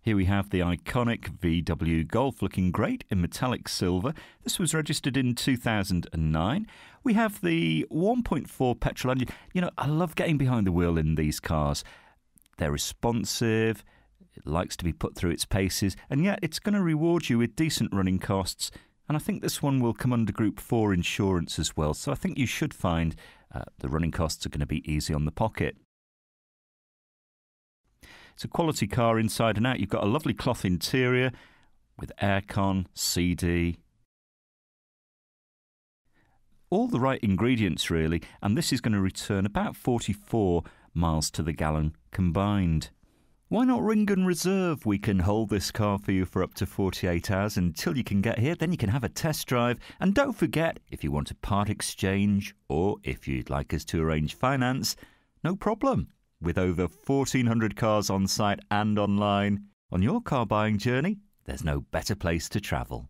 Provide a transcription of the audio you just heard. Here we have the iconic VW Golf, looking great in metallic silver. This was registered in 2009. We have the 1.4 petrol engine. You know, I love getting behind the wheel in these cars. They're responsive, it likes to be put through its paces, and yet it's going to reward you with decent running costs. And I think this one will come under Group 4 insurance as well, so I think you should find the running costs are going to be easy on the pocket. It's a quality car inside and out. You've got a lovely cloth interior with aircon, CD. All the right ingredients, really, and this is going to return about 44 miles to the gallon combined. Why not ring and reserve? We can hold this car for you for up to 48 hours until you can get here. Then you can have a test drive. And don't forget, if you want a part exchange or if you'd like us to arrange finance, no problem. With over 1,400 cars on site and online, on your car buying journey, there's no better place to travel.